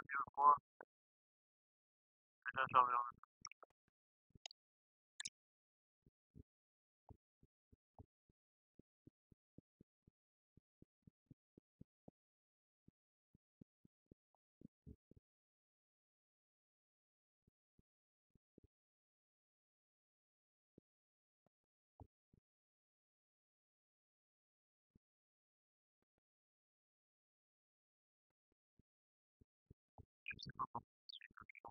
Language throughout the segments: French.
que moi que j'interviens. Je sais pas pourquoi je suis comme ça.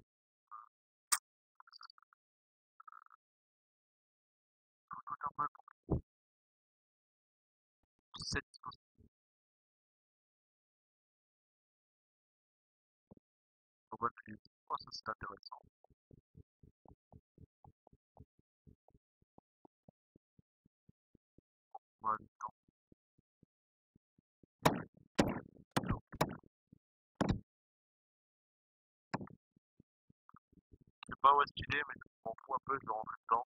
Encore un peu pour cette discussion. On voit que ça c'est intéressant. On va aller dans je sais pas où est-ce qu'il est, mais je m'en fous un peu, je le rentre dedans.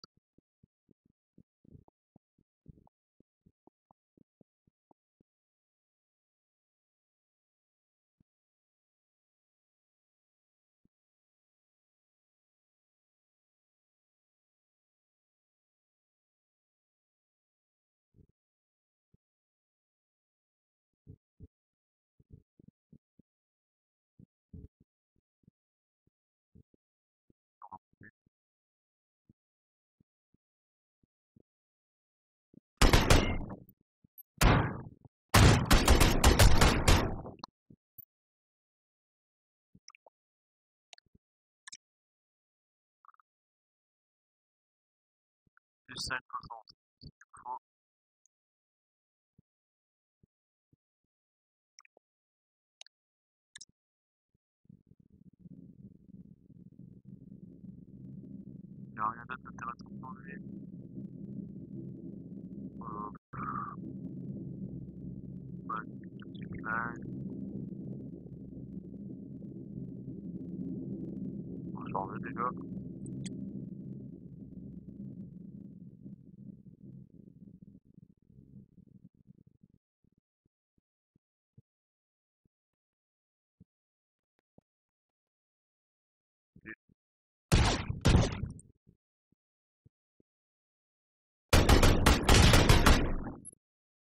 Just performance. Il n'y a rien d'autre d'intéressant pour lui. Je m'en vais déjà.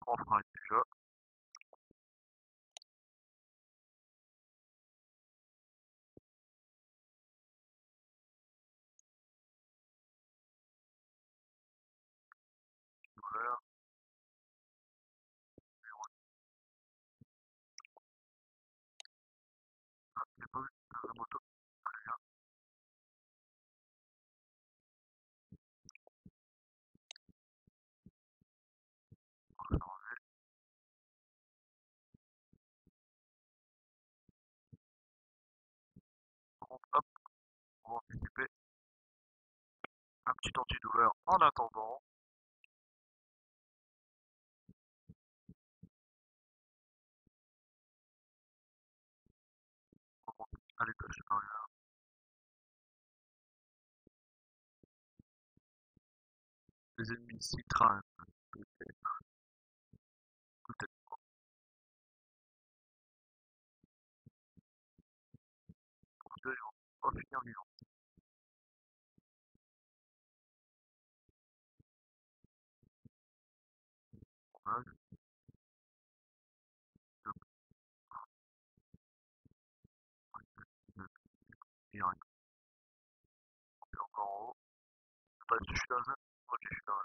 Enfin, déjà. Voilà. Ah, j'ai pas vu la moto. Hop, on va anticiper un petit antidouleur en attendant. On remonte à l'étage supérieur. Les ennemis s'y traînent. On va finir vivant. Voilà. On est encore en haut. Attends, je suis dans un. Ok, je suis dans un.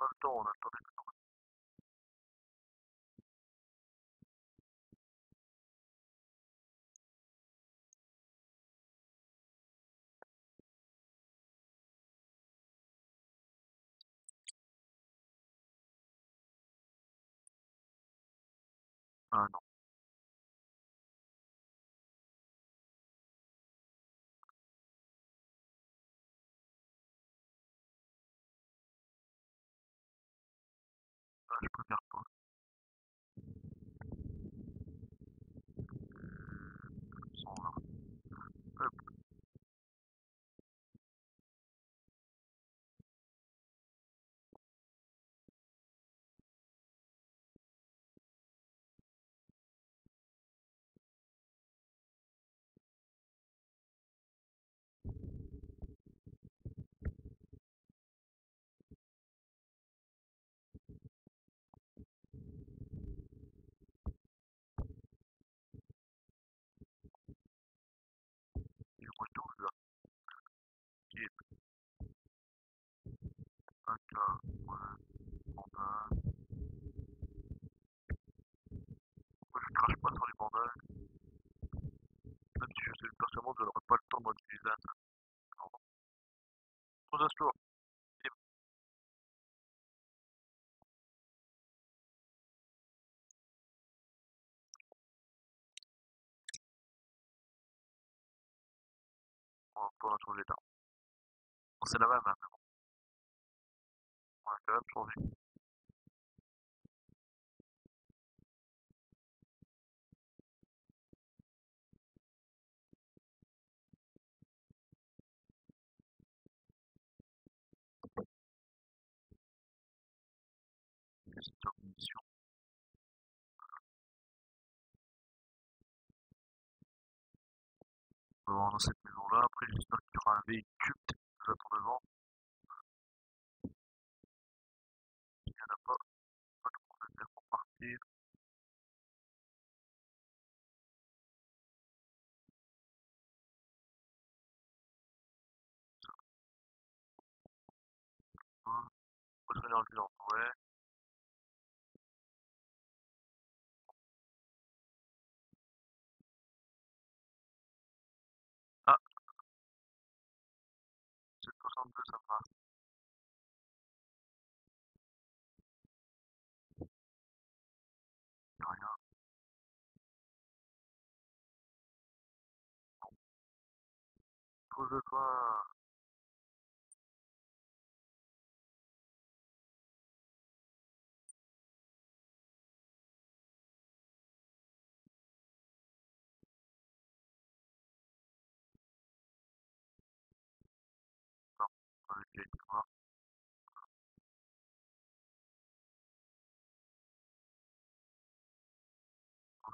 En même temps, on a attendu que ah non. Ah, je préfère pas. Ils sont là. Hop. Pourquoi je crache pas sur les bandages? Même si je sais personnellement que je n'aurai pas le temps d'utiliser ça. Trop d'asplore. On va pas changer d'arme. Bon, c'est la même, hein. On va quand même changer. Mission. On va voir dans cette maison là, après j'espère qu'il y aura un véhicule qui nous attend devant. Il n'y en a pas, pas de problème pour partir. On va se regarder dans le ouais. Ça va. Il n'y a rien. Pose-toi.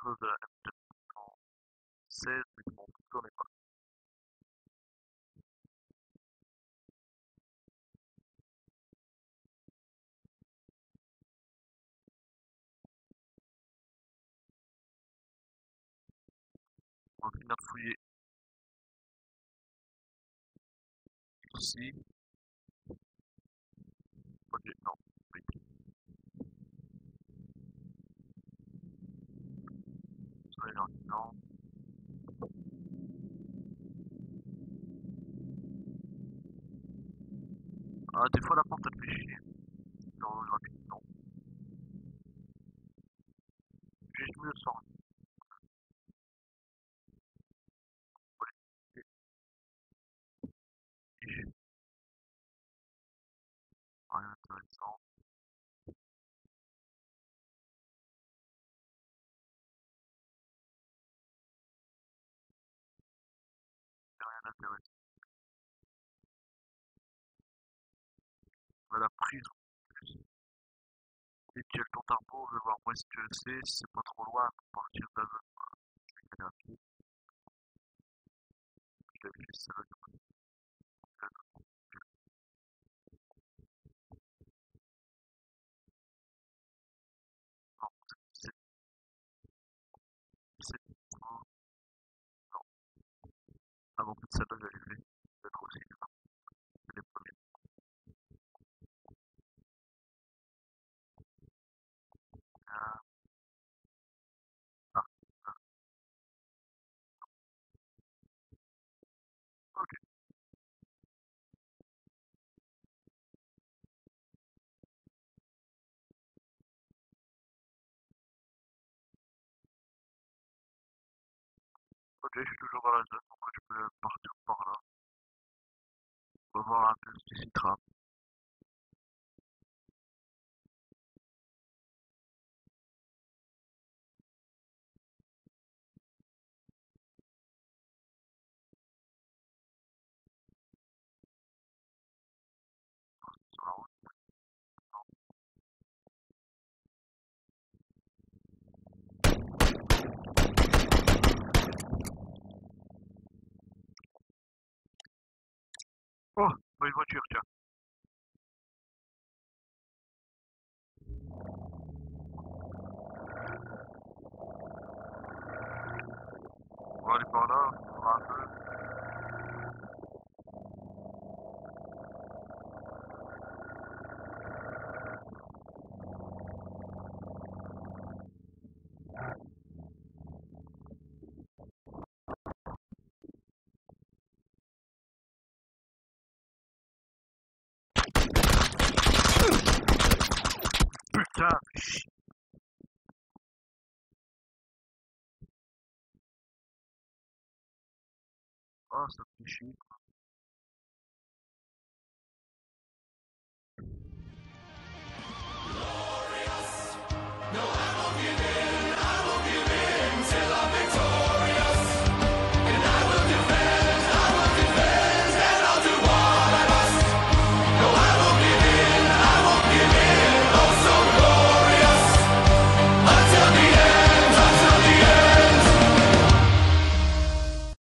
De la M216 mais qui m'ont tourné pas. On va venir fouiller ici. Ok, non. Non. Ah, des fois la porte elle fait chier. Non, non. J'ai joué le sort. Rien d'intéressant. La prison. Et puis le temps d'arbre, je vais voir où est-ce que c'est, si c'est pas trop loin pour partir de la zone. Je vais aller à pied. Je vais aller juste à l'autre. Avant toute cette page, j'allais lever, peut-être aussi, c'est les premiers. Ok. Ok, je suis toujours dans la zone. Partir par là. On va voir un peu ce qui s'y trame. Oh, une voiture, tiens. On va aller par là, on va un peu. touch. Awesome machine.